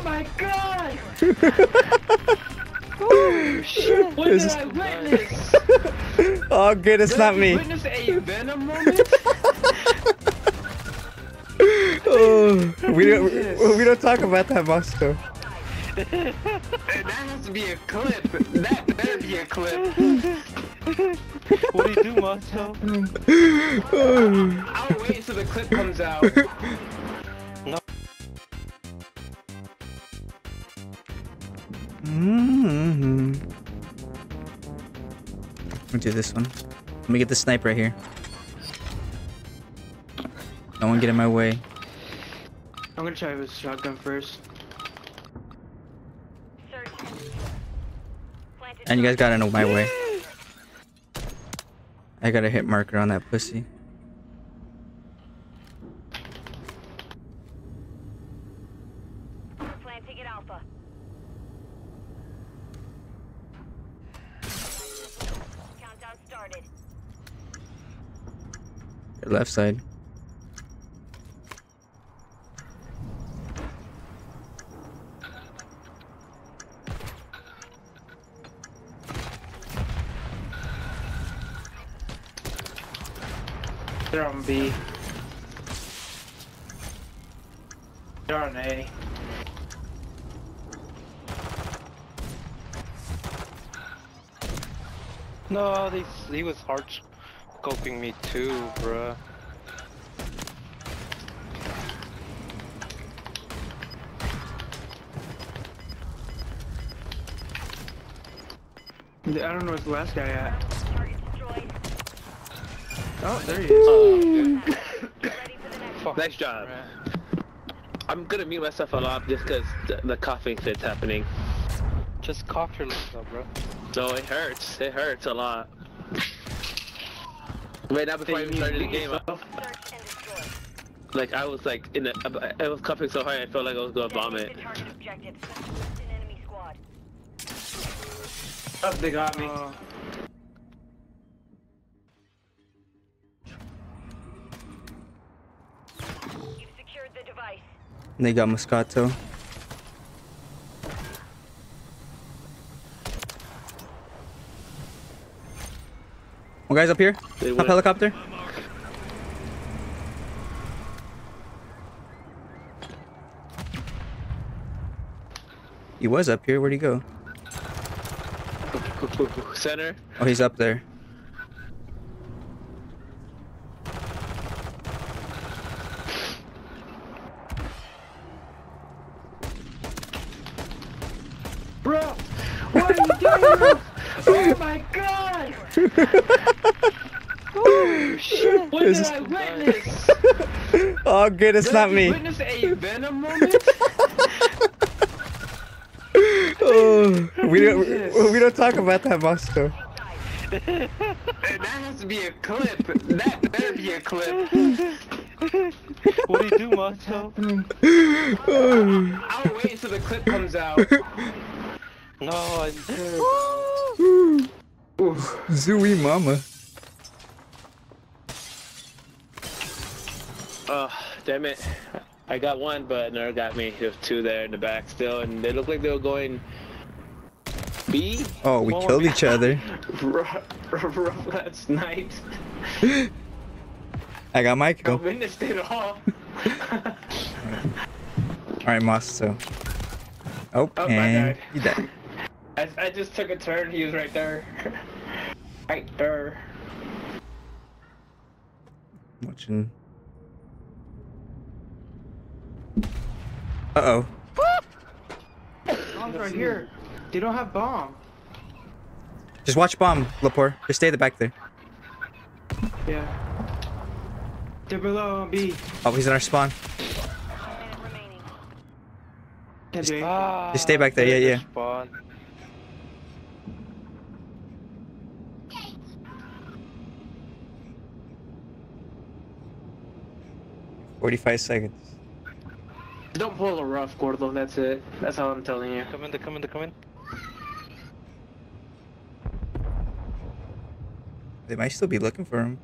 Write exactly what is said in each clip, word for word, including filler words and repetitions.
Oh my god! Oh shit! What did I witness? Oh good, it's did not me. Witness a Venom moment? Oh, we don't we don't talk about that, Moscato. That has to be a clip. That better be a clip. What do you do, Moscato? Oh. I'll, I'll wait until the clip comes out. No. Mm-hmm. Let me do this one. Let me get the snipe right here. No one get in my way. I'm gonna try with shotgun first. And you guys got in my way. I got a hit marker on that pussy. Planting at Alpha. Countdown started. Left side. They're on B. They're on A. No, they, he was hard scoping me too, bruh. I don't know where the last guy at. Oh, there he is. Oh, okay. Nice job. I'm gonna mute myself a lot just because the, the coughing shit's happening. Just cough your lips up, bro. No, it hurts. It hurts a lot. Right now, before I even started the game, I, like I was like in the, I was coughing so hard I felt like I was gonna vomit. Oh, they got me. Uh, They got Moscato. Oh, guys up here. Up helicopter. He was up here. Where'd he go? Center. Oh, he's up there. Bro, what are you doing? Oh my god! Oh shit! What did I witness? Oh good, it's did not me. Witness a Venom moment? Oh, we don't we don't talk about that, Moscato. That has to be a clip. That better be a clip. What do you do, Moscato? Oh. I'll wait until the clip comes out. No, I'm dead. Zooey mama. Oh, damn it. I got one, but another got me. There's two there in the back still, and they look like they were going B. Oh, we oh, killed each other. Rough last night. I got my kill. I witnessed it all. Alright, Moscato. Oh, oh my god. You died. I, I just took a turn, he was right there. Right there. Watching. Uh oh. Bomb's right here. They don't have bomb. Just watch bomb, Lapore. Just stay the back there. Yeah. They're below on B. Oh, he's in our spawn. Just, ah, just stay back there, yeah, yeah. Spawn. Forty-five seconds. Don't pull a rough, Gordo. That's it. That's all I'm telling you. Come in, come in, come in. They might still be looking for him.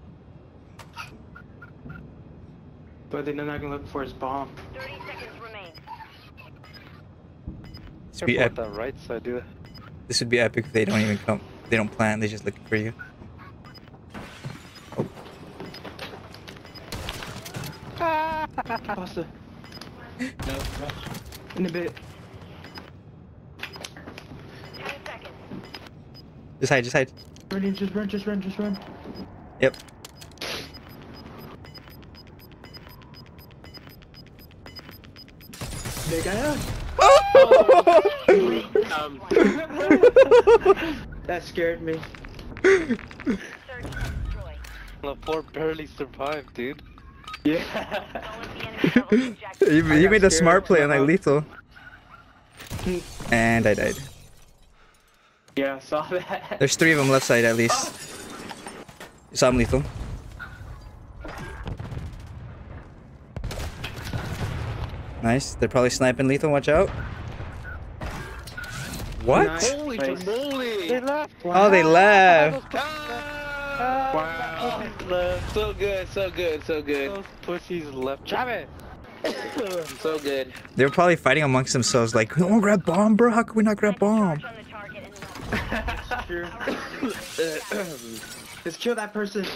But they're not gonna look for his bomb. Thirty seconds. This would be epic. That right side, do it. This would be epic if they don't even come. They don't plan. They're just looking for you. Oh. Pasta. No, rush. In a bit. ten seconds. Just hide. Just hide. Ready, just run. Just run. Just run. Yep. They got us. That scared me. The poor barely survived, dude. Yeah. you you made a smart play on like lethal. And I died. Yeah, I saw that. There's three of them left side at least. You saw him lethal. Nice. They're probably sniping lethal. Watch out. What? Nice. Holy moly! They left. Wow. Oh, they left. Ah, wow. Left. So good, so good, so good. Those pussies left. Travis. So good. They were probably fighting amongst themselves. Like, don't grab bomb, bro. How can we not grab bomb? That's true. Just kill that person.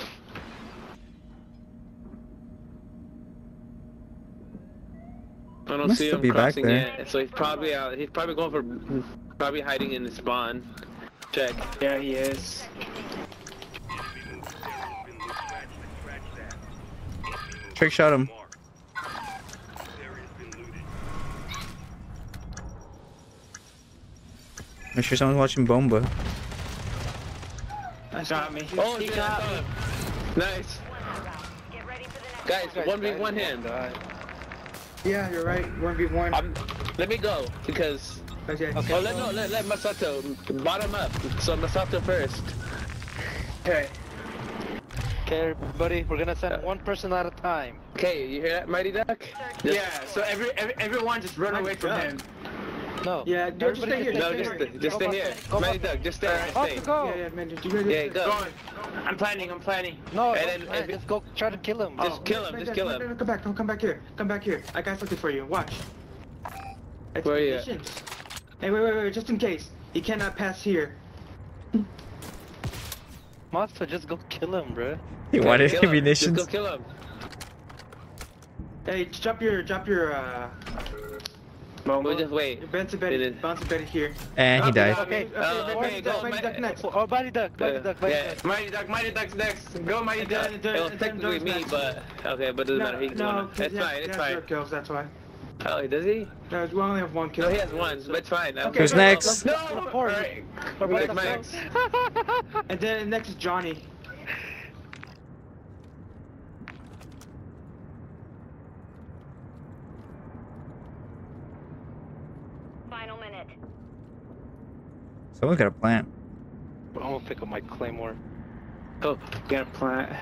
I don't see him crossing yet, so he's probably out. He's probably going for, probably hiding in the spawn. Check. Yeah, he is. Trick shot him. Make sure someone's watching Bomba. I shot me. Oh, he got me. Nice. Guys, one v one him. Yeah, you're right. one v one. I'm, let me go because. Okay. okay. Oh, let no, let let Moscato bottom up. So Moscato first. Okay. Okay, everybody, we're gonna send one person at a time. Okay, you hear that, Mighty Duck? Just, yeah. So every, every everyone just run Mighty away from Duck. him. No. Yeah. No, just stay here. No, just stay, just stay here. Go Mighty Duck, just stay. Right, stay. Go. Yeah, yeah, man, you go. Yeah, go. I'm planning. I'm planning. No. And then just go try to kill him. Oh, just kill him. Just, just kill him. Come back. Don't come back here. Come back here. I got something for you. Watch. Where are you? Hey, wait, wait, wait. Just in case, he cannot pass here. Monster, just go kill him, bro. He wanted ammunition. Just go kill him. Hey, drop your, drop your. uh... We'll just wait. Bounce a bed, bounce a bed here. And he died. Okay, Mighty Duck next. Oh, Mighty Duck, Mighty Duck, Mighty Duck, Mighty Duck's next. Go, Mighty Duck. It was technically me, but okay, but it doesn't matter. He's going. That's fine. It's fine. Kills. That's why. Oh, does he? No, we only have one kill. No, he has one. But it's fine. Who's next? No, alright. Max. And then next is Johnny. Someone's got a plant. I'm gonna pick up my claymore. Oh, got a plant.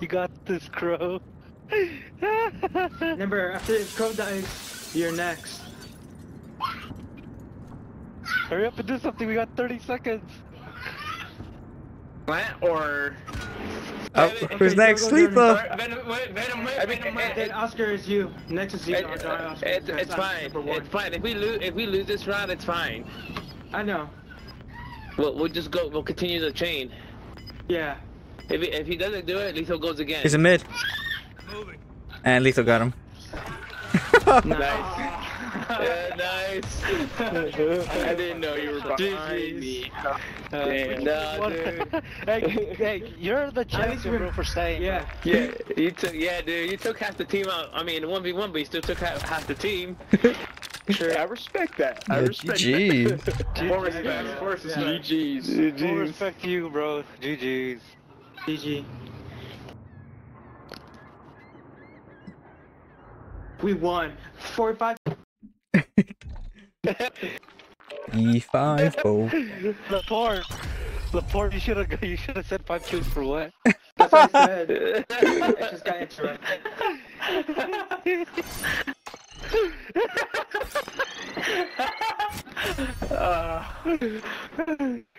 You got this, Crow. Remember, after this Crow dies, you're next. Hurry up and do something. We got thirty seconds. Plant or. Oh, okay, who's next? Lethal! Oscar is you. Next is you. It, it, uh, it, it's fine. It's fine. If we lose, if we lose this round, it's fine. I know. We'll we'll just go. We'll continue the chain. Yeah. If he, if he doesn't do it, Lethal goes again. He's a mid. And Lethal got him. Nice. Yeah, nice. I didn't know you were behind me. Hey, no, dude. hey, hey, you're the champion, bro, for staying. Yeah, yeah, you took, yeah, dude, you took half the team out. I mean, one v one, but you still took half, half the team. Sure, I respect that. I respect G G. That. More respect, more respect. Yeah. G Gs. G Gs. More respect to you, bro. G Gs. G G. We won. forty-five. E five. Oh. Laporte. Laporte, you should have. You should have said five kills for what? That's what I said. It just got interrupted. uh.